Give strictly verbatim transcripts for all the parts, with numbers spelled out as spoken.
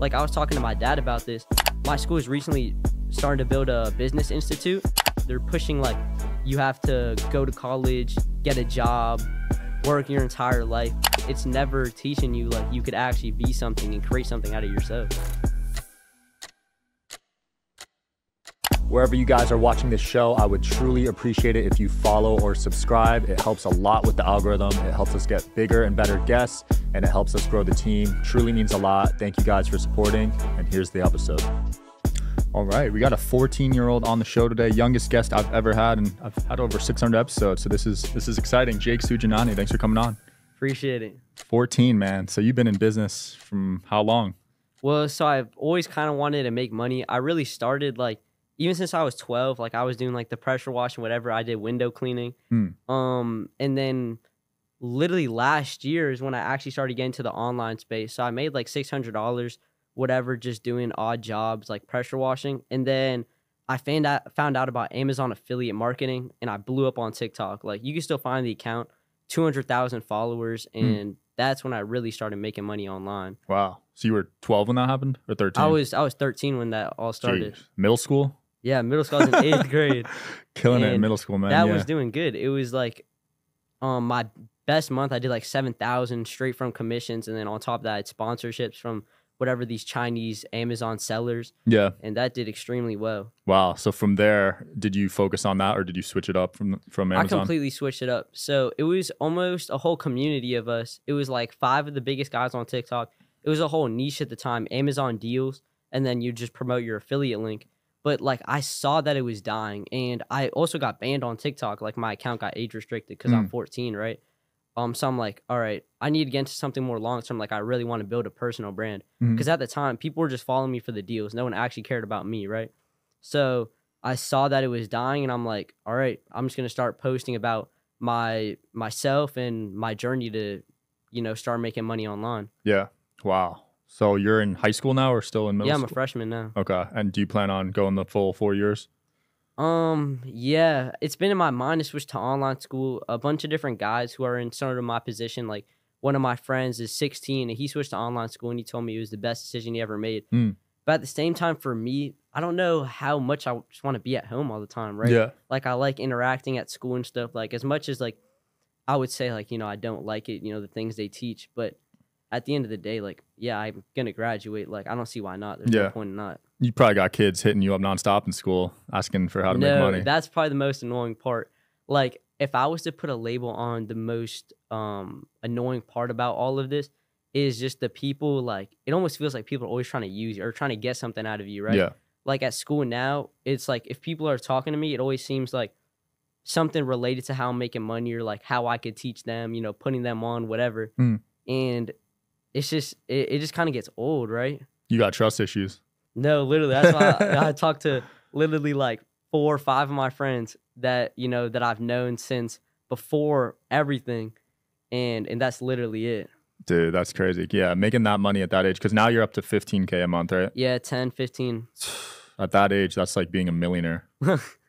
like I was talking to my dad about this. My school is recently starting to build a business institute. They're pushing like you have to go to college, get a job, work your entire life. It's never teaching you like you could actually be something and create something out of yourself. Wherever you guys are watching this show, I would truly appreciate it if you follow or subscribe. It helps a lot with the algorithm. It helps us get bigger and better guests, and it helps us grow the team. Truly means a lot. Thank you guys for supporting, and here's the episode. All right, we got a fourteen-year-old on the show today, youngest guest I've ever had, and I've had over six hundred episodes, so this is this is exciting. Jake Sujanani, thanks for coming on. Appreciate it. fourteen, man. So you've been in business from how long? Well, so I've always kind of wanted to make money. I really started like even since I was twelve, like I was doing like the pressure wash and whatever. I did window cleaning. Mm. Um, and then literally last year is when I actually started getting into the online space. So I made like six hundred dollars, whatever, just doing odd jobs like pressure washing. And then I found out, found out about Amazon affiliate marketing, and I blew up on TikTok. Like you can still find the account, two hundred thousand followers. And mm. that's when I really started making money online. Wow. So you were twelve when that happened, or thirteen? I was, I was thirteen when that all started. Jeez. Middle school? Yeah, middle school, I was in eighth grade. Killing and it in middle school, man. That yeah. was doing good. It was like um, my best month, I did like seven thousand straight from commissions. And then on top of that, I had sponsorships from whatever these Chinese Amazon sellers. Yeah. And that did extremely well. Wow. So from there, did you focus on that, or did you switch it up from, from Amazon? I completely switched it up. So it was almost a whole community of us. It was like five of the biggest guys on TikTok. It was a whole niche at the time, Amazon deals. And then you just promote your affiliate link. But like I saw that it was dying, and I also got banned on TikTok. Like my account got age restricted because mm. I'm fourteen, right? Um, so I'm like, all right, I need to get into something more long term. Like I really want to build a personal brand, because mm. at the time people were just following me for the deals. No one actually cared about me, right? So I saw that it was dying, and I'm like, all right, I'm just gonna start posting about my myself and my journey to, you know, start making money online. Yeah. Wow. So you're in high school now, or still in middle school? Yeah, I'm a school? freshman now. Okay. And do you plan on going the full four years? Um, yeah. It's been in my mind to switch to online school. A bunch of different guys who are in sort of my position, like one of my friends is sixteen, and he switched to online school, and he told me it was the best decision he ever made. Mm. But at the same time, for me, I don't know how much I just want to be at home all the time, right? Yeah. Like I like interacting at school and stuff. Like as much as like I would say like, you know, I don't like it, you know, the things they teach, but at the end of the day, like, yeah, I'm going to graduate. Like, I don't see why not. There's yeah. no point in not. You probably got kids hitting you up nonstop in school asking for how to no, make money. That's probably the most annoying part. Like, if I was to put a label on the most um, annoying part about all of this, is just the people, like, it almost feels like people are always trying to use you or trying to get something out of you, right? Yeah. Like, at school now, it's like, if people are talking to me, it always seems like something related to how I'm making money, or, like, how I could teach them, you know, putting them on, whatever. Mm. And it's just, it, it just kind of gets old, right? You got trust issues. No, literally. That's why I, I talked to literally like four or five of my friends that, you know, that I've known since before everything. And, and that's literally it. Dude, that's crazy. Yeah. Making that money at that age. Cause now you're up to fifteen K a month, right? Yeah. ten, fifteen. At that age, that's like being a millionaire.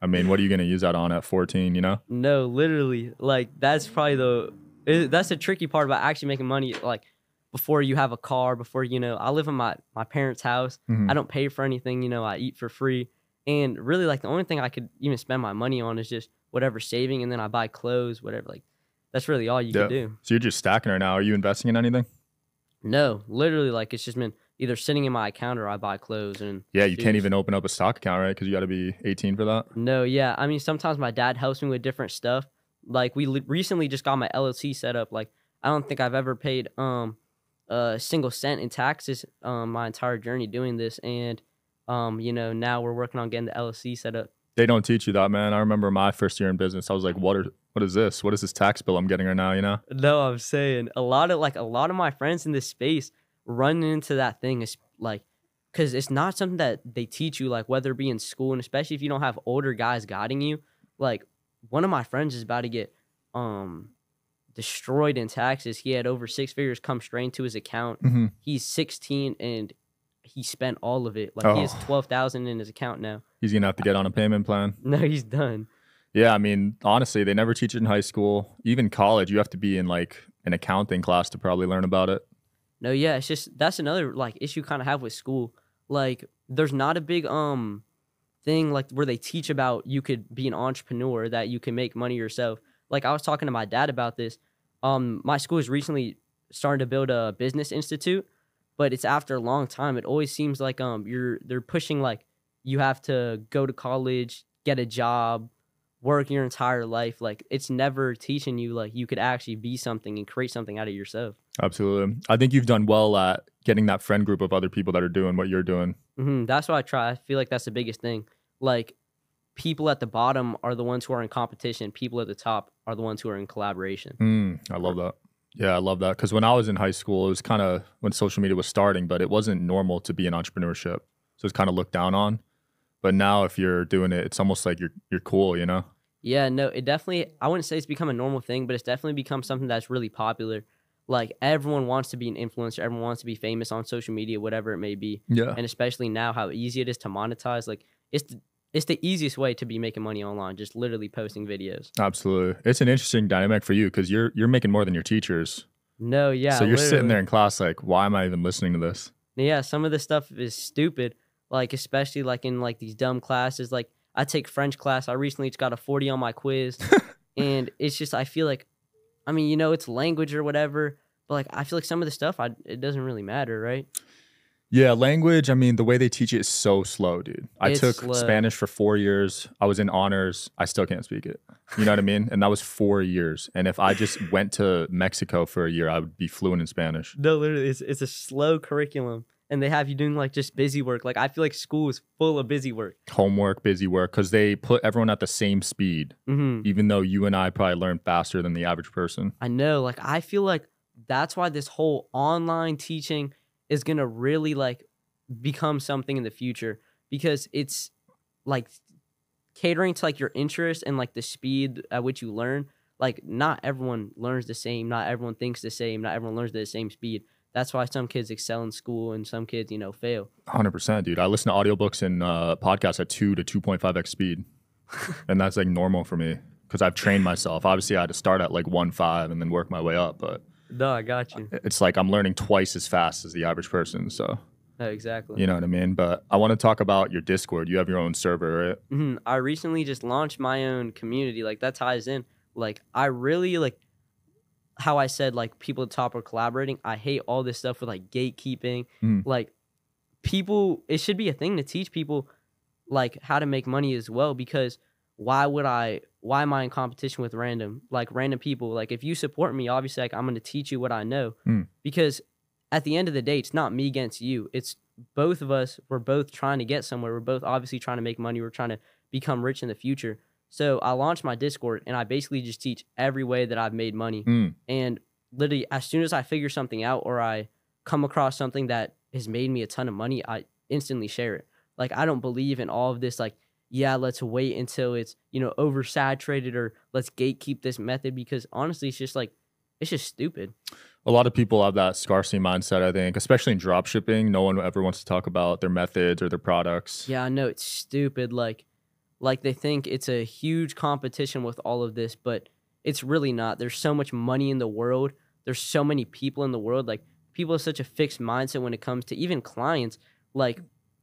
I mean, what are you going to use that on at fourteen, you know? No, literally. Like that's probably the, it, that's the tricky part about actually making money. Like, before you have a car, before, you know, I live in my, my parents' house. Mm-hmm. I don't pay for anything, you know, I eat for free. And really, like, the only thing I could even spend my money on is just whatever saving, and then I buy clothes, whatever. Like, that's really all you yeah. can do. So you're just stacking right now. Are you investing in anything? No, literally, like, it's just been either sitting in my account or I buy clothes. And yeah, you shoes. Can't even open up a stock account, right? Because you got to be eighteen for that? No, yeah. I mean, sometimes my dad helps me with different stuff. Like, we recently just got my L L C set up. Like, I don't think I've ever paid... um. a single cent in taxes um, my entire journey doing this. And, um, you know, now we're working on getting the L L C set up. They don't teach you that, man. I remember my first year in business, I was like, what are, what is this? What is this tax bill I'm getting right now, you know? No, I'm saying a lot of, like, a lot of my friends in this space running into that thing is, like, because it's not something that they teach you, like, whether it be in school, and especially if you don't have older guys guiding you. Like, one of my friends is about to get... um. destroyed in taxes. He had over six figures come straight into his account. Mm-hmm. He's sixteen and he spent all of it. Like oh. he has twelve thousand in his account now. He's gonna have to get on a payment plan. No, he's done. Yeah, I mean, honestly, they never teach it in high school. Even college, you have to be in like an accounting class to probably learn about it. No, yeah, it's just that's another like issue kind of have with school. Like, there's not a big um thing like where they teach about you could be an entrepreneur, that you can make money yourself. Like, I was talking to my dad about this. Um, my school is recently starting to build a business institute, but it's after a long time. It always seems like um you're they're pushing like you have to go to college, get a job, work your entire life. Like, it's never teaching you like you could actually be something and create something out of yourself. Absolutely. I think you've done well at getting that friend group of other people that are doing what you're doing. Mm-hmm. That's what I try. I feel like that's the biggest thing. Like, people at the bottom are the ones who are in competition. People at the top are the ones who are in collaboration. Mm, I love that. Yeah, I love that. Because when I was in high school, it was kind of when social media was starting, but it wasn't normal to be in entrepreneurship. So it's kind of looked down on. But now if you're doing it, it's almost like you're you're cool, you know? Yeah, no, it definitely, I wouldn't say it's become a normal thing, but it's definitely become something that's really popular. Like, everyone wants to be an influencer. Everyone wants to be famous on social media, whatever it may be. Yeah. And especially now how easy it is to monetize. Like, it's the, it's the easiest way to be making money online, just literally posting videos. Absolutely. It's an interesting dynamic for you because you're, you're making more than your teachers. No, yeah. So you're literally sitting there in class like, why am I even listening to this? Yeah, some of this stuff is stupid. Like, especially like in like these dumb classes, like I take French class. I recently just got a forty on my quiz and it's just, I feel like, I mean, you know, it's language or whatever, but like, I feel like some of the stuff, I, it doesn't really matter. Right. Yeah. Language. I mean, the way they teach it is so slow, dude. I it's took slow. Spanish for four years. I was in honors. I still can't speak it. You know what I mean? And that was four years. And if I just went to Mexico for a year, I would be fluent in Spanish. No, literally, it's, it's a slow curriculum. And they have you doing like just busy work. Like, I feel like school is full of busy work. Homework, busy work. Because they put everyone at the same speed. Mm-hmm. Even though you and I probably learn faster than the average person. I know. Like, I feel like that's why this whole online teaching is going to really like become something in the future. Because it's like catering to like your interest and like the speed at which you learn. Like, not everyone learns the same. Not everyone thinks the same. Not everyone learns at the same speed. That's why some kids excel in school and some kids, you know, fail. one hundred percent, dude. I listen to audiobooks and uh, podcasts at two to two point five x speed. And that's, like, normal for me because I've trained myself. Obviously, I had to start at, like, one point five and then work my way up. But no, I got you. It's like I'm learning twice as fast as the average person, so. No, exactly. You know what I mean? But I want to talk about your Discord. You have your own server, right? Mm-hmm. I recently just launched my own community. Like, that ties in. Like, I really, like... how I said, like, people at the top are collaborating. I hate all this stuff with, like, gatekeeping. Mm. Like, people, it should be a thing to teach people, like, how to make money as well, because why would I, why am I in competition with random, like, random people? Like, if you support me, obviously, like, I'm going to teach you what I know. Mm. Because at the end of the day, it's not me against you. It's both of us. We're both trying to get somewhere. We're both obviously trying to make money. We're trying to become rich in the future. So I launched my Discord, and I basically just teach every way that I've made money. Mm. And literally, as soon as I figure something out or I come across something that has made me a ton of money, I instantly share it. Like, I don't believe in all of this, like, yeah, let's wait until it's, you know, oversaturated or let's gatekeep this method because, honestly, it's just, like, it's just stupid. A lot of people have that scarcity mindset, I think, especially in dropshipping. No one ever wants to talk about their methods or their products. Yeah, I know. It's stupid, like... Like, they think it's a huge competition with all of this, but it's really not. There's so much money in the world. There's so many people in the world. Like, people have such a fixed mindset when it comes to even clients. Like,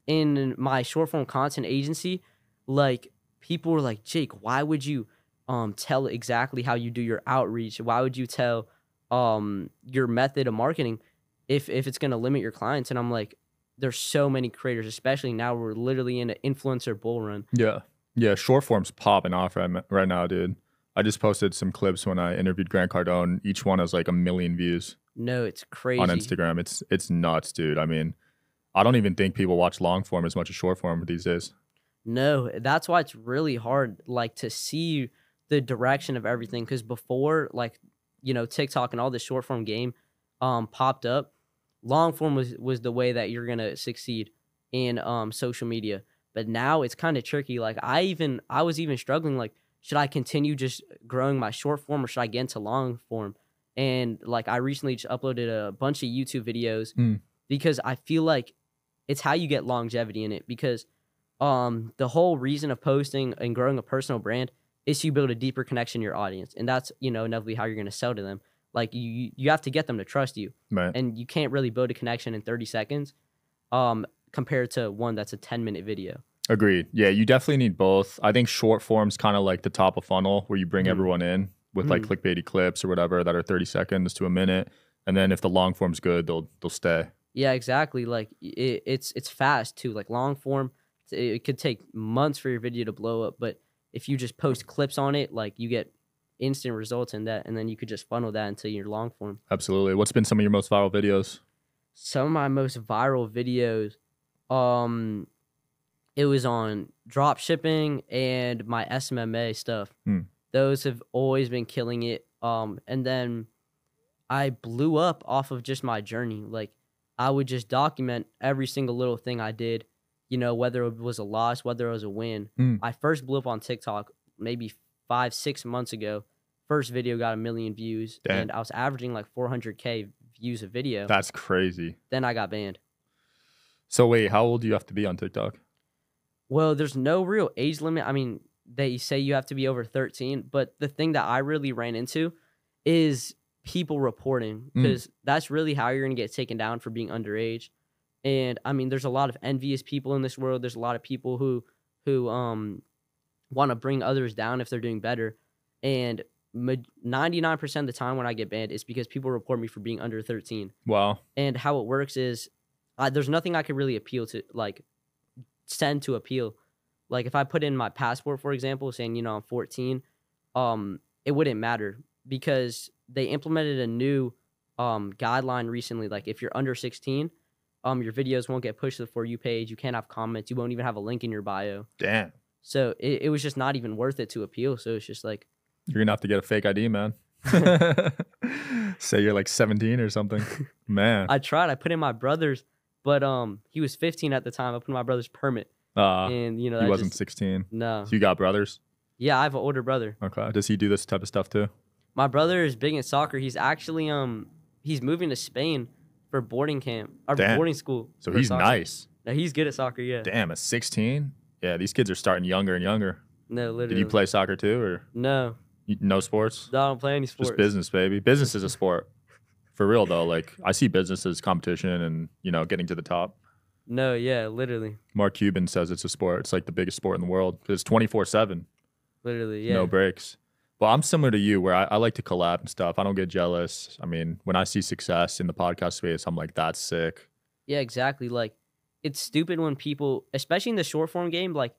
in my short-form content agency, like, people were like, Jake, why would you um, tell exactly how you do your outreach? Why would you tell um, your method of marketing if, if it's going to limit your clients? And I'm like, there's so many creators, especially now we're literally in an influencer bull run. Yeah. Yeah, short form's popping off right now, dude. I just posted some clips when I interviewed Grant Cardone. Each one has like a million views. No, it's crazy. On Instagram. It's it's nuts, dude. I mean, I don't even think people watch long form as much as short form these days. No, that's why it's really hard like to see the direction of everything. Because before, like, you know, TikTok and all this short form game um, popped up, long form was, was the way that you're going to succeed in um, social media. But now it's kind of tricky. Like, I even, I was even struggling, like, should I continue just growing my short form or should I get into long form? And, like, I recently just uploaded a bunch of YouTube videos mm. because I feel like it's how you get longevity in it. Because um, the whole reason of posting and growing a personal brand is you build a deeper connection to your audience. And that's, you know, inevitably how you're going to sell to them. Like you, you have to get them to trust you, right. And you can't really build a connection in thirty seconds, um, compared to one that's a ten minute video. Agreed. Yeah, you definitely need both. I think short form's kind of like the top of funnel where you bring mm. everyone in with mm. like clickbaity clips or whatever that are thirty seconds to a minute, and then if the long form's good, they'll they'll stay. Yeah, exactly. Like it, it's it's fast too. Like long form, it could take months for your video to blow up, but if you just post clips on it, like you get instant results in that, and then you could just funnel that into your long form. Absolutely. What's been some of your most viral videos? Some of my most viral videos, um, it was on drop shipping and my S M M A stuff. Mm. Those have always been killing it. Um, and then I blew up off of just my journey. Like I would just document every single little thing I did, you know, whether it was a loss, whether it was a win. Mm. I first blew up on TikTok maybe five, six months ago. First video got a million views. Damn. And I was averaging like four hundred K views a video. That's crazy. Then I got banned. So wait, how old do you have to be on TikTok? Well, there's no real age limit. I mean, they say you have to be over thirteen, but the thing that I really ran into is people reporting, because mm. that's really how you're going to get taken down for being underage. And I mean, there's a lot of envious people in this world. There's a lot of people who who um want to bring others down if they're doing better. And ninety-nine percent of the time when I get banned, it's because people report me for being under thirteen. Wow. And how it works is I, there's nothing I could really appeal to, like send to appeal. Like if I put in my passport, for example, saying, you know, I'm fourteen, um, it wouldn't matter because they implemented a new um, guideline recently. Like if you're under sixteen, um, your videos won't get pushed to the For You page. You can't have comments. You won't even have a link in your bio. Damn. So it, it was just not even worth it to appeal. So it's just like, you're gonna have to get a fake I D, man. Say you're like seventeen or something, man. I tried. I put in my brother's, but um, he was fifteen at the time. I put in my brother's permit, uh, and you know, he wasn't just, sixteen. No. So you got brothers? Yeah, I have an older brother. Okay. Does he do this type of stuff too? My brother is big in soccer. He's actually um, he's moving to Spain for boarding camp or Damn. boarding school. So he's soccer. nice. No, he's good at soccer. Yeah. Damn, at sixteen. Yeah, these kids are starting younger and younger. No, literally. Did you play soccer too, or no? You, no sports. No, I don't play any sports. Just business, baby. Business is a sport, for real though. Like I see business as competition, and you know, getting to the top. No, yeah, literally. Mark Cuban says it's a sport. It's like the biggest sport in the world because it's twenty-four seven. Literally, yeah. No breaks. Well, I'm similar to you, where I, I like to collab and stuff. I don't get jealous. I mean, when I see success in the podcast space, I'm like, that's sick. Yeah, exactly. Like. It's stupid when people, especially in the short form game, like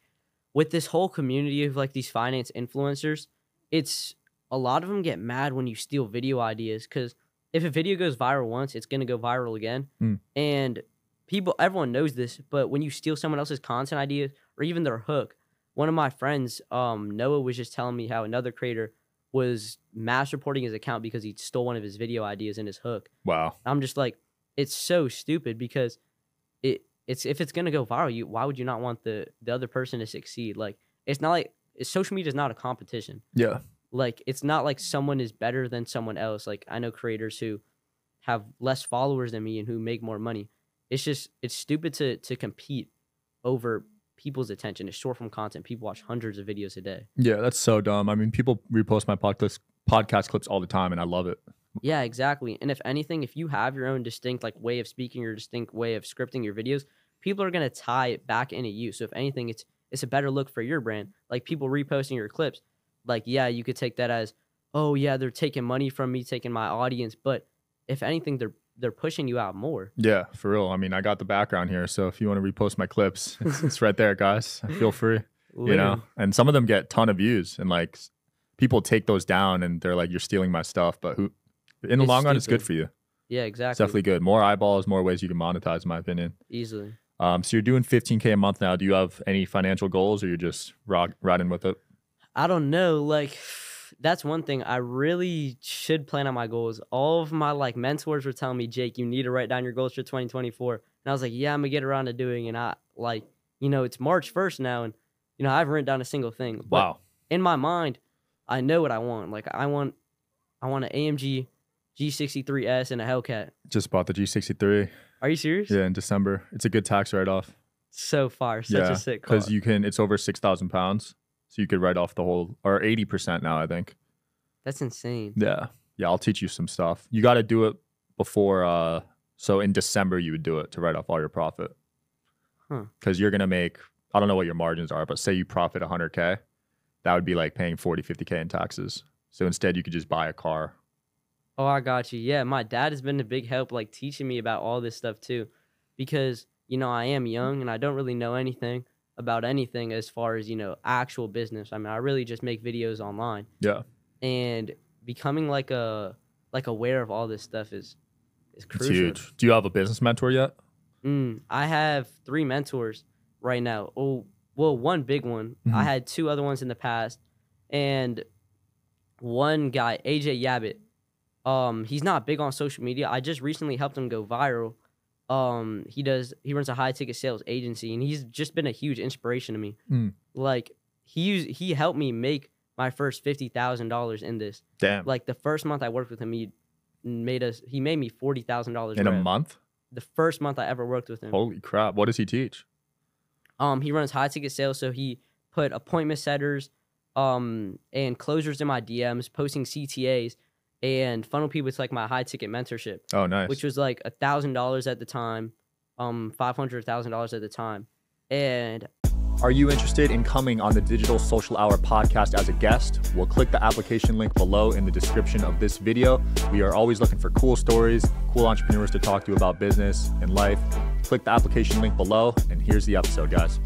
with this whole community of like these finance influencers, it's a lot of them get mad when you steal video ideas, because if a video goes viral once, it's going to go viral again. Mm. And people, everyone knows this, but when you steal someone else's content ideas or even their hook, one of my friends, um, Noah, was just telling me how another creator was mass reporting his account because he stole one of his video ideas and his hook. Wow. I'm just like, it's so stupid because it, It's if it's gonna go viral, you why would you not want the the other person to succeed? Like it's not like social media is not a competition. Yeah. Like it's not like someone is better than someone else. Like I know creators who have less followers than me and who make more money. It's just it's stupid to to compete over people's attention. It's short form content. People watch hundreds of videos a day. Yeah, that's so dumb. I mean, people repost my podcast podcast clips all the time, and I love it. Yeah, exactly. And if anything, if you have your own distinct like way of speaking or distinct way of scripting your videos, people are going to tie it back into you. So if anything, it's it's a better look for your brand. Like people reposting your clips, like, yeah, you could take that as, oh, yeah, they're taking money from me, taking my audience. But if anything, they're they're pushing you out more. Yeah, for real. I mean, I got the background here. So if you want to repost my clips, it's, it's right there, guys. Feel free. Literally. You know, and some of them get a ton of views and like people take those down and they're like, you're stealing my stuff. But who in the it's long stupid. run, it's good for you. Yeah, exactly. It's definitely good. More eyeballs, more ways you can monetize, in my opinion. Easily. Um, so you're doing fifteen K a month now. Do you have any financial goals or you're just rock, riding with it? I don't know. Like, that's one thing. I really should plan on my goals. All of my, like, mentors were telling me, Jake, you need to write down your goals for twenty twenty-four. And I was like, yeah, I'm going to get around to doing it. And I, like, you know, it's March first now. And, you know, I haven't written down a single thing. But wow. In my mind, I know what I want. Like, I want, I want an A M G G sixty-three S and a Hellcat. Just bought the G sixty-three. Are you serious? Yeah, in December. It's a good tax write-off. So far, such yeah, a sick car. Because you can, it's over six thousand pounds. So you could write off the whole, or eighty percent now, I think. That's insane. Yeah. Yeah, I'll teach you some stuff. You got to do it before. Uh, so in December, you would do it to write off all your profit. Because huh. you're going to make, I don't know what your margins are, but say you profit one hundred K. That would be like paying forty, fifty K in taxes. So instead, you could just buy a car. Oh, I got you. Yeah, my dad has been a big help, like teaching me about all this stuff too. Because, you know, I am young and I don't really know anything about anything as far as, you know, actual business. I mean, I really just make videos online. Yeah. And becoming like a like aware of all this stuff is is crucial. It's huge. Do you have a business mentor yet? Mm, I have three mentors right now. Oh, well, one big one. Mm-hmm. I had two other ones in the past, and one guy, A J Yabbit. Um, he's not big on social media. I just recently helped him go viral. Um, he does. He runs a high ticket sales agency, and he's just been a huge inspiration to me. Mm. Like he he helped me make my first fifty thousand dollars in this. Damn! Like the first month I worked with him, he made us. He made me forty thousand dollars in a month. The first month I ever worked with him. Holy crap! What does he teach? Um, he runs high ticket sales, so he put appointment setters, um, and closers in my D Ms, posting C T As. And funnel people to like my high ticket mentorship. Oh, nice. Which was like a thousand dollars at the time, um, five hundred thousand dollars at the time. And are you interested in coming on the Digital Social Hour podcast as a guest? Well, click the application link below in the description of this video. We are always looking for cool stories, cool entrepreneurs to talk to about business and life. Click the application link below, and here's the episode, guys.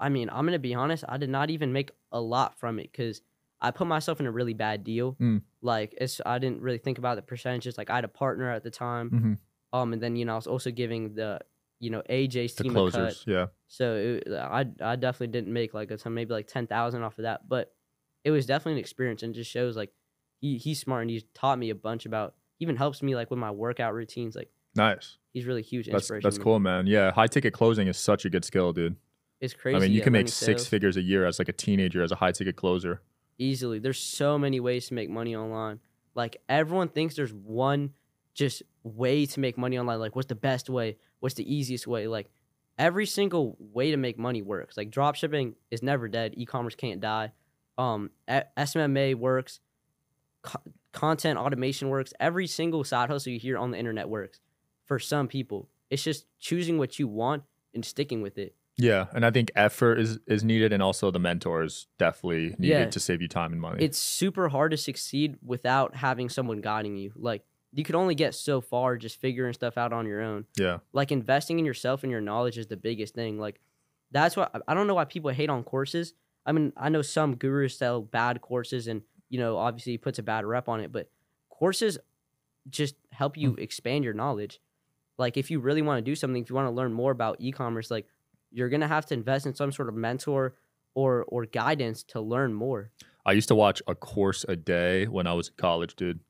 I mean, I'm gonna be honest. I did not even make a lot from it because I put myself in a really bad deal. Mm. Like, it's, I didn't really think about the percentages. Like, I had a partner at the time. Mm-hmm. Um, and then, you know, I was also giving the, you know, A J's team the closers, a cut. Yeah. So it, I, I definitely didn't make like a ton, maybe like ten thousand off of that. But it was definitely an experience, and just shows like he, he's smart, and he's taught me a bunch about, even helps me like with my workout routines. Like, nice. He's really huge inspiration. That's, that's cool, man. Yeah. High ticket closing is such a good skill, dude. It's crazy. I mean, you can make six sales. figures a year as like a teenager, as a high ticket closer. Easily. There's so many ways to make money online. Like, everyone thinks there's one just way to make money online. Like, what's the best way? What's the easiest way? Like, every single way to make money works. Like, drop shipping is never dead. E-commerce can't die. Um, S M M A works. Co content automation works. Every single side hustle you hear on the internet works for some people. It's just choosing what you want and sticking with it. Yeah, and I think effort is, is needed, and also the mentors definitely needed yeah. to save you time and money. It's super hard to succeed without having someone guiding you. Like, you could only get so far just figuring stuff out on your own. Yeah. Like, investing in yourself and your knowledge is the biggest thing. Like, that's why I don't know why people hate on courses. I mean, I know some gurus sell bad courses and, you know, obviously he puts a bad rep on it, but courses just help you expand your knowledge. Like, if you really want to do something, if you want to learn more about e-commerce, like, you're going to have to invest in some sort of mentor or or guidance to learn more. I used to watch a course a day when I was in college, dude.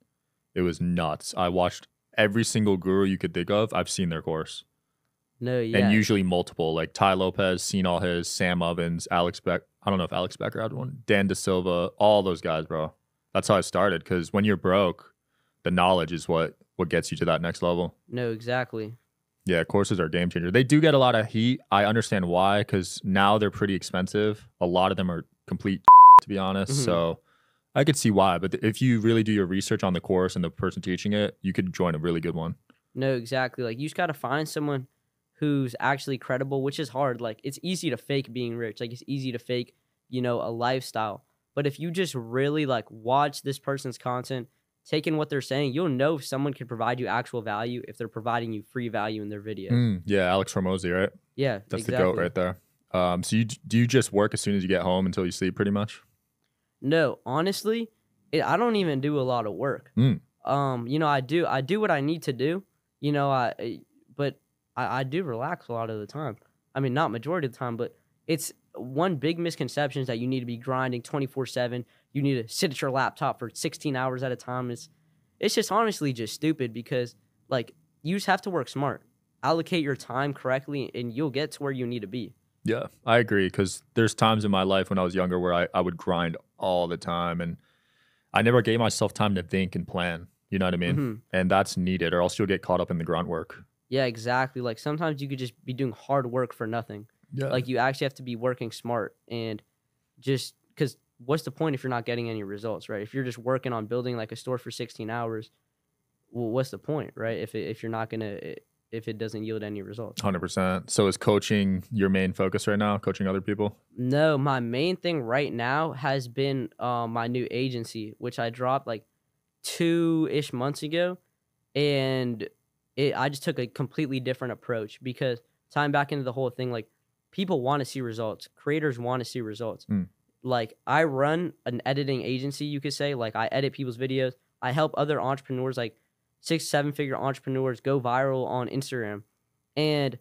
It was nuts. I watched every single guru you could think of. I've seen their course. No, yeah. And usually multiple. Like Ty Lopez, seen all his, Sam Ovens, Alex Becker. I don't know if Alex Becker had one. Dan De Silva, all those guys, bro. That's how I started, because when you're broke, the knowledge is what, what gets you to that next level. No, exactly. Yeah, courses are a game changer. They do get a lot of heat. I understand why, because now they're pretty expensive. A lot of them are complete, to be honest. Mm-hmm. So I could see why. But if you really do your research on the course and the person teaching it, you could join a really good one. No, exactly. Like, you just got to find someone who's actually credible, which is hard. Like, it's easy to fake being rich. Like, it's easy to fake, you know, a lifestyle. But if you just really, like, watch this person's content, take in what they're saying, you'll know if someone can provide you actual value if they're providing you free value in their video. Mm, yeah, Alex Hormozi, right? Yeah, that's exactly. The goat right there. Um, so you, do you just work as soon as you get home until you sleep pretty much? No, honestly, it, I don't even do a lot of work. Mm. Um, you know, I do I do what I need to do, you know, I but I, I do relax a lot of the time. I mean, not majority of the time, but it's one big misconception is that you need to be grinding twenty-four seven. You need to sit at your laptop for sixteen hours at a time. It's, it's just honestly just stupid, because, like, you just have to work smart. Allocate your time correctly, and you'll get to where you need to be. Yeah, I agree, because there's times in my life when I was younger where I, I would grind all the time, and I never gave myself time to think and plan. You know what I mean? Mm-hmm. And that's needed, or else you'll get caught up in the grunt work. Yeah, exactly. Like, sometimes you could just be doing hard work for nothing. Yeah. Like, you actually have to be working smart and just – because what's the point if you're not getting any results, right? If you're just working on building like a store for sixteen hours, well, what's the point, right? If it, if you're not gonna, if it doesn't yield any results. one hundred percent. So is coaching your main focus right now? Coaching other people? No, my main thing right now has been uh, my new agency, which I dropped like two ish months ago, and it, I just took a completely different approach because tying back into the whole thing, like people want to see results, creators want to see results. Mm. Like I run an editing agency, you could say. Like I edit people's videos. I help other entrepreneurs, like six, seven figure entrepreneurs, go viral on Instagram. And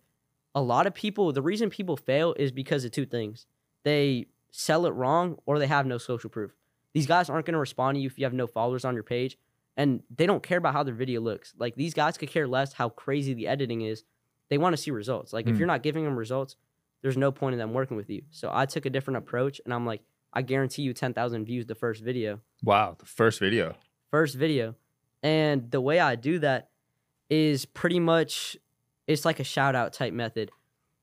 a lot of people, the reason people fail is because of two things. They sell it wrong or they have no social proof. These guys aren't going to respond to you if you have no followers on your page, and they don't care about how their video looks. Like these guys could care less how crazy the editing is. They want to see results. Like mm. if you're not giving them results, there's no point in them working with you. So I took a different approach, and I'm like, I guarantee you ten thousand views the first video. Wow, the first video. First video. And the way I do that is pretty much, it's like a shout out type method,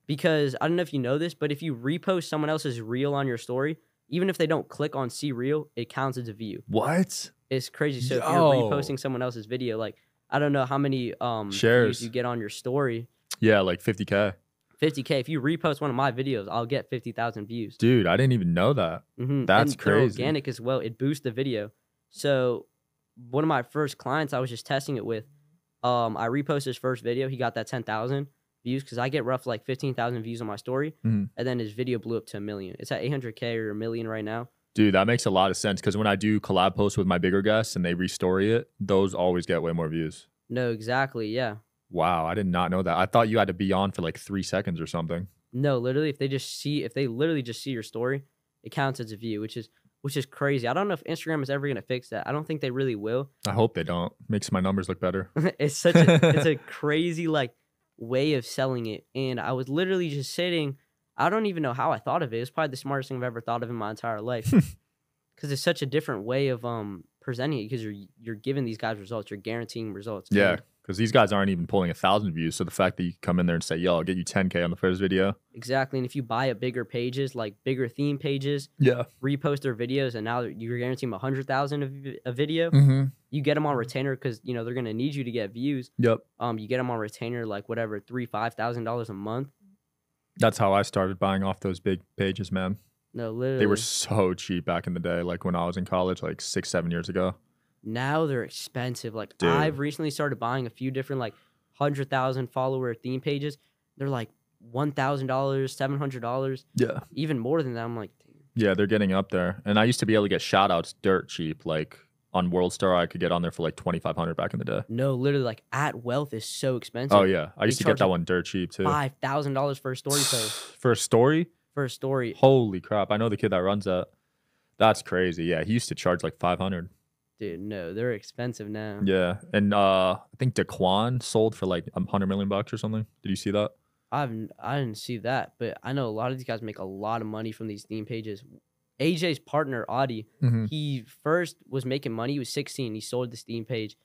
because I don't know if you know this, but if you repost someone else's reel on your story, even if they don't click on see reel, it counts as a view. What? It's crazy. So Yo. if you're reposting someone else's video, like I don't know how many um, shares views you get on your story. Yeah, like fifty K. fifty K. If you repost one of my videos, I'll get fifty thousand views. Dude, I didn't even know that. Mm-hmm. That's and crazy. Organic as well. It boosts the video. So one of my first clients I was just testing it with, um, I reposted his first video. He got that ten thousand views because I get roughly like fifteen thousand views on my story. Mm-hmm. And then his video blew up to a million. It's at eight hundred K or a million right now. Dude, that makes a lot of sense because when I do collab posts with my bigger guests and they restory it, those always get way more views. No, exactly. Yeah. Wow, I did not know that. I thought you had to be on for like three seconds or something. No, literally, if they just see, if they literally just see your story, it counts as a view, which is which is crazy. I don't know if Instagram is ever gonna fix that. I don't think they really will. I hope they don't. Makes my numbers look better. It's such a it's a crazy like way of selling it. And I was literally just sitting. I don't even know how I thought of it. It's probably the smartest thing I've ever thought of in my entire life, because it's such a different way of um presenting it. Because you're you're giving these guys results. You're guaranteeing results. Yeah. And, because these guys aren't even pulling a thousand views. So the fact that you come in there and say, yo, I'll get you ten K on the first video. Exactly. And if you buy up bigger pages, like bigger theme pages, yeah, repost their videos, and now you're guaranteeing them one hundred thousand a video, mm-hmm. you get them on retainer because, you know, they're going to need you to get views. Yep. Um, you get them on retainer, like whatever, three, five thousand dollars a month. That's how I started buying off those big pages, man. No, literally. They were so cheap back in the day, like when I was in college, like six, seven years ago. Now they're expensive. Like Dude. I've recently started buying a few different like hundred thousand follower theme pages. They're like one thousand dollars, seven hundred dollars. Yeah, even more than that. I'm like, damn. Yeah, they're getting up there. And I used to be able to get shout outs dirt cheap. Like on Worldstar, I could get on there for like twenty five hundred back in the day. No, literally, like At Wealth is so expensive. Oh yeah, I used they to get that like one dirt cheap too. Five thousand dollars for a story post. For a story? For a story. Holy crap! I know the kid that runs that. That's crazy. Yeah, he used to charge like five hundred. Dude, no, they're expensive now. Yeah, and uh, I think DaQuan sold for like a hundred million bucks or something. Did you see that? I've I didn't see that, but I know a lot of these guys make a lot of money from these theme pages. A J's partner Adi, mm-hmm. he first was making money. He was sixteen. He sold this theme page.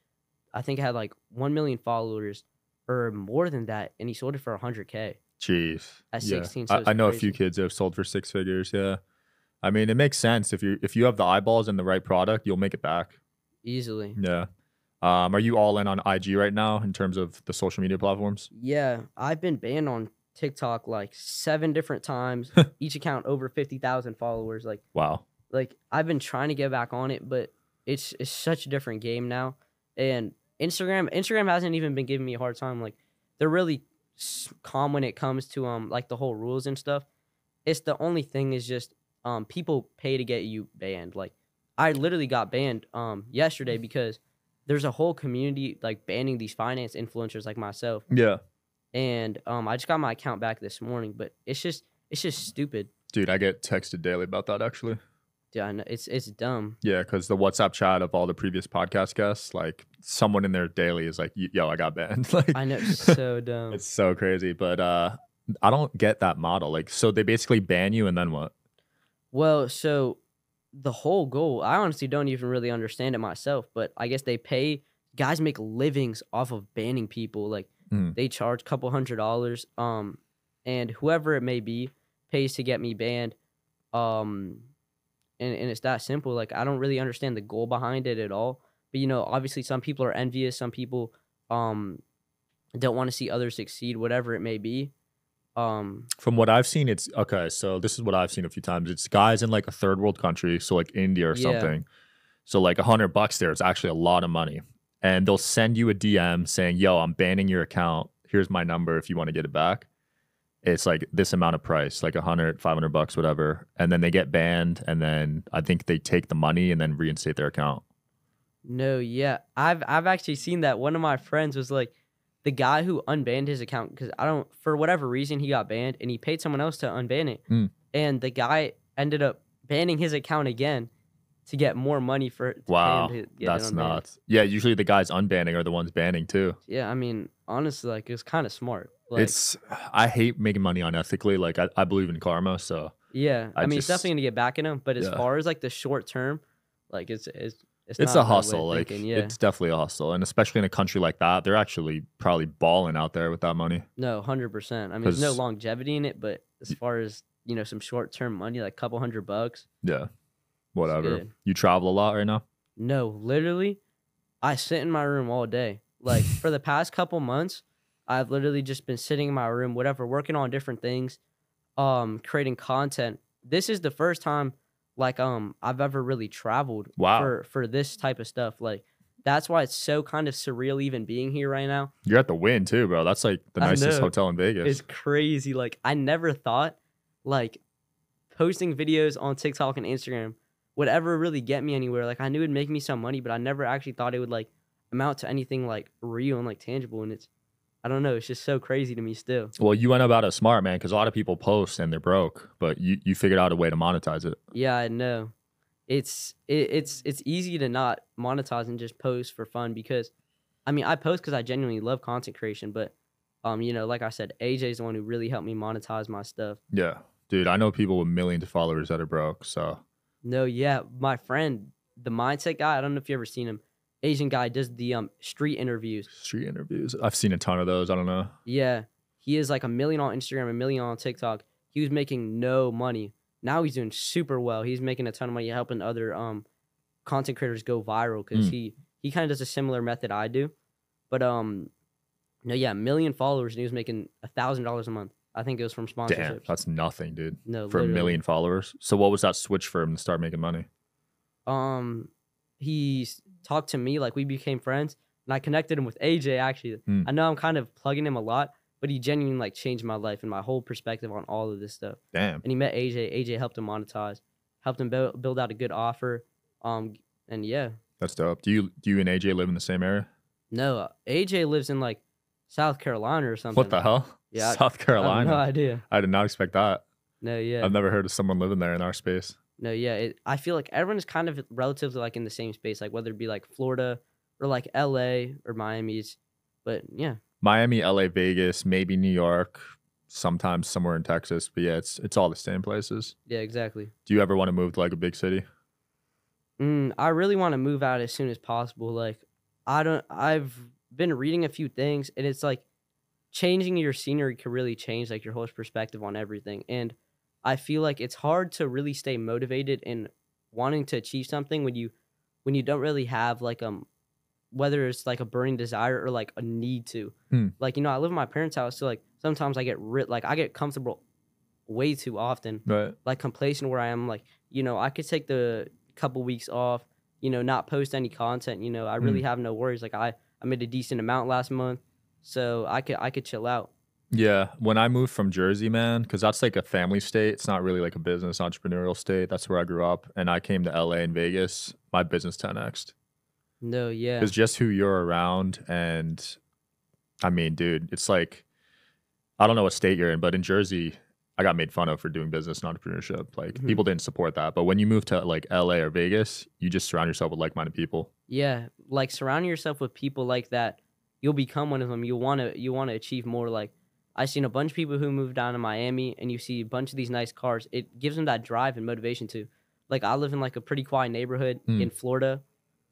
I think it had like one million followers or more than that, and he sold it for a hundred k. Jeez. At yeah. sixteen, so I, I know crazy. a few kids that have sold for six figures. Yeah, I mean it makes sense if you if you have the eyeballs and the right product, you'll make it back. Easily. Yeah. Um, are you all in on I G right now in terms of the social media platforms? Yeah. I've been banned on TikTok like seven different times. Each account over fifty thousand followers. Like, wow. Like, I've been trying to get back on it, but it's it's such a different game now. And Instagram Instagram hasn't even been giving me a hard time. Like, they're really calm when it comes to, um like, the whole rules and stuff. It's the only thing is just um people pay to get you banned. Like, I literally got banned um, yesterday because there's a whole community like banning these finance influencers like myself. Yeah. And um, I just got my account back this morning, but it's just it's just stupid. Dude, I get texted daily about that actually. Yeah, I know. It's, it's dumb. Yeah, because the WhatsApp chat of all the previous podcast guests, like someone in there daily is like, yo, I got banned. Like, I know, it's so dumb. It's so crazy, but uh, I don't get that model. Like, so they basically ban you and then what? Well, so... the whole goal, I honestly don't even really understand it myself, but I guess they pay, guys make livings off of banning people. Like, mm. they charge a couple hundred dollars, um, and whoever it may be pays to get me banned. Um, And, and it's that simple. Like, I don't really understand the goal behind it at all. But, you know, obviously some people are envious. Some people um, don't want to see others succeed, whatever it may be. Um, From what I've seen, it's, okay, so this is what I've seen a few times. It's guys in, like, a third world country, so, like, India or yeah. something. So, like, a hundred bucks there is actually a lot of money. And they'll send you a D M saying, yo, I'm banning your account. Here's my number if you want to get it back. It's like this amount of price, like a hundred, five hundred bucks, whatever. And then they get banned. And then I think they take the money and then reinstate their account. No, yeah. I've, I've actually seen that. One of my friends was like, the guy who unbanned his account, because I don't, for whatever reason, he got banned and he paid someone else to unban it. Mm. And the guy ended up banning his account again to get more money for it. Wow, his, that's nuts. Yeah, usually the guys unbanning are the ones banning too. Yeah, I mean, honestly, like, it's kind of smart. Like, it's I hate making money unethically. Like, I, I believe in karma, so yeah. I, I mean, just, it's definitely gonna get back in them. But as yeah. far as like the short term, like it's it's it's, it's not a hustle. Like thinking, yeah. it's definitely a hustle, and especially in a country like that, they're actually probably balling out there with that money. No, hundred percent. I mean, there's no longevity in it, but as far as you know, some short term money, like a couple hundred bucks. Yeah, whatever. You travel a lot right now? No, literally, I sit in my room all day. Like for the past couple months. I've literally just been sitting in my room, whatever, working on different things, um, creating content. This is the first time, like, um, I've ever really traveled wow. for, for this type of stuff. Like, that's why it's so kind of surreal even being here right now. You're at the Wynn, too, bro. That's, like, the nicest hotel in Vegas. It's crazy. Like, I never thought, like, posting videos on TikTok and Instagram would ever really get me anywhere. Like, I knew it'd make me some money, but I never actually thought it would, like, amount to anything, like, real and, like, tangible. And it's... I don't know. It's just so crazy to me still. Well, you went about it smart, man, because a lot of people post and they're broke, but you, you figured out a way to monetize it. Yeah, I know. It's it, it's it's easy to not monetize and just post for fun because, I mean, I post because I genuinely love content creation, but, um, you know, like I said, A J's the one who really helped me monetize my stuff. Yeah. Dude, I know people with millions of followers that are broke, so. No, yeah. My friend, the mindset guy, I don't know if you've ever seen him. Asian guy does the um street interviews. Street interviews. I've seen a ton of those. I don't know. Yeah. He is like a million on Instagram, a million on TikTok. He was making no money. Now he's doing super well. He's making a ton of money helping other um content creators go viral because mm. he, he kind of does a similar method I do. But um no, yeah, a million followers and he was making a thousand dollars a month. I think it was from sponsorships. Damn, that's nothing, dude. No, for literally. a million followers. So what was that switch for him to start making money? Um he's talked to me, like we became friends, and I connected him with A J actually. Mm. I know I'm kind of plugging him a lot, but he genuinely like changed my life and my whole perspective on all of this stuff. Damn. And he met A J. A J helped him monetize, helped him build, build out a good offer. Um, and yeah. That's dope. Do you do you and A J live in the same area? No, A J lives in like South Carolina or something. What the hell? Yeah, South Carolina. I have no idea. I did not expect that. No, yeah. I've never heard of someone living there in our space. No, yeah, it, I feel like everyone is kind of relatively like in the same space, like whether it be like Florida or like L A or Miami's, but yeah. Miami, L A, Vegas, maybe New York, sometimes somewhere in Texas, but yeah, it's it's all the same places. Yeah, exactly. Do you ever want to move to like a big city? Mm, I really want to move out as soon as possible. Like, I don't. I've been reading a few things, and it's like changing your scenery can really change like your whole perspective on everything, and. I feel like it's hard to really stay motivated and wanting to achieve something when you when you don't really have like um whether it's like a burning desire or like a need to. Mm. Like, you know, I live in my parents' house, so like sometimes I get ri- like I get comfortable way too often. Right. Like complacent where I am, like, you know, I could take the couple weeks off, you know, not post any content, you know, I really mm. have no worries. Like I, I made a decent amount last month, so I could I could chill out. Yeah, when I moved from Jersey, man, because that's like a family state. It's not really like a business entrepreneurial state. That's where I grew up. And I came to L A and Vegas. My business ten X'd. No, yeah. It's just who you're around. And I mean, dude, it's like, I don't know what state you're in, but in Jersey, I got made fun of for doing business and entrepreneurship. Like mm-hmm. people didn't support that. But when you move to like L A or Vegas, you just surround yourself with like-minded people. Yeah, like surrounding yourself with people like that, you'll become one of them. You'll want to, you want to achieve more like, I've seen a bunch of people who moved down to Miami, and you see a bunch of these nice cars. It gives them that drive and motivation to. Like, I live in, like, a pretty quiet neighborhood mm. in Florida.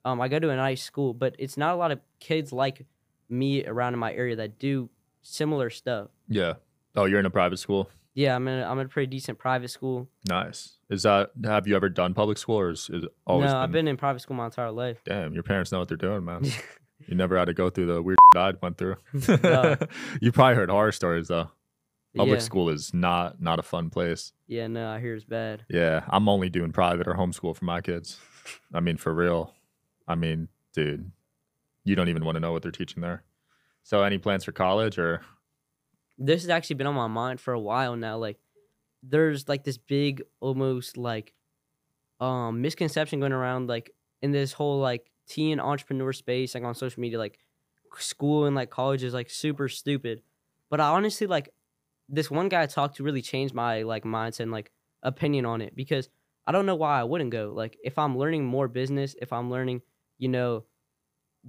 Um, I go to a nice school, but it's not a lot of kids like me around in my area that do similar stuff. Yeah. Oh, you're in a private school? Yeah, I'm in a, I'm in a pretty decent private school. Nice. Is that, have you ever done public school, or is, is it always? No, been... I've been in private school my entire life. Damn, your parents know what they're doing, man. You never had to go through the weird shit I went through. No. You probably heard horror stories though. Public yeah. school is not not a fun place. Yeah, no, I hear it's bad. Yeah, I'm only doing private or homeschool for my kids. I mean, for real. I mean, dude, you don't even want to know what they're teaching there. So, any plans for college or? This has actually been on my mind for a while now. Like, there's like this big, almost like, um, misconception going around, like in this whole like teen entrepreneur space, like on social media, like school and like college is like super stupid. But I honestly like. This one guy I talked to really changed my like mindset and like opinion on it, because I don't know why I wouldn't go. Like if I'm learning more business, if I'm learning, you know,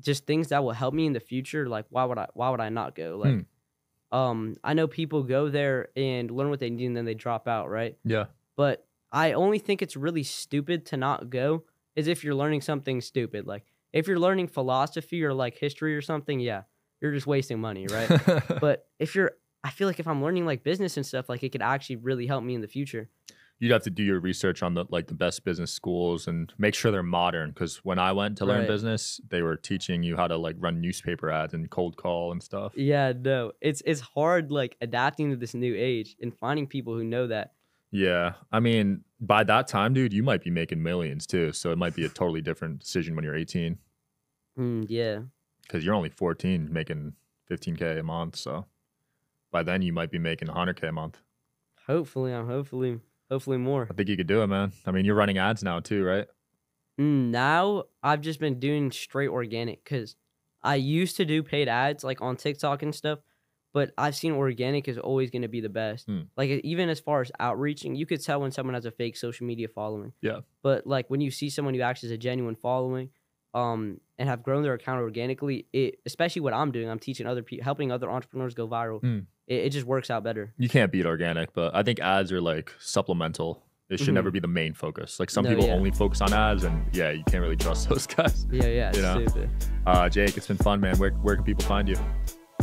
just things that will help me in the future, like why would I why would I not go? Like hmm. um I know people go there and learn what they need and then they drop out, right? Yeah. But I only think it's really stupid to not go is if you're learning something stupid. Like if you're learning philosophy or like history or something, yeah, you're just wasting money, right? But if you're I feel like if I'm learning like business and stuff, like it could actually really help me in the future. You'd have to do your research on the like the best business schools and make sure they're modern. Because when I went to learn right. business, they were teaching you how to like run newspaper ads and cold call and stuff. Yeah, no, it's it's hard like adapting to this new age and finding people who know that. Yeah, I mean, by that time, dude, you might be making millions too. So it might be a totally different decision when you're eighteen. Mm, yeah. Because you're only fourteen, making fifteen K a month, so. By then you might be making one hundred K a month. Hopefully, I'm hopefully, hopefully more. I think you could do it, man. I mean, you're running ads now too, right? Now I've just been doing straight organic, because I used to do paid ads like on TikTok and stuff, but I've seen organic is always going to be the best. Hmm. Like even as far as outreaching, you could tell when someone has a fake social media following. Yeah. But like when you see someone who actually has a genuine following, um, and have grown their account organically, it, especially what I'm doing, I'm teaching other people, helping other entrepreneurs go viral. Hmm. It just works out better. You can't beat organic, but I think ads are like supplemental. It should mm-hmm. never be the main focus. Like some no, people yeah. only focus on ads, and yeah, you can't really trust those guys. Yeah, yeah, you know? Stupid. Uh, Jake, it's been fun, man. Where where can people find you?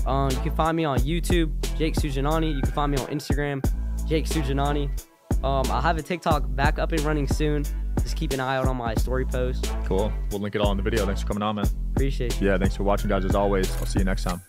Um, you can find me on YouTube, Jake Sujanani. You can find me on Instagram, Jake Sujanani. Um, I'll have a TikTok back up and running soon. Just keep an eye out on my story posts. Cool. We'll link it all in the video. Thanks for coming on, man. Appreciate you. Yeah, thanks for watching, guys. As always, I'll see you next time.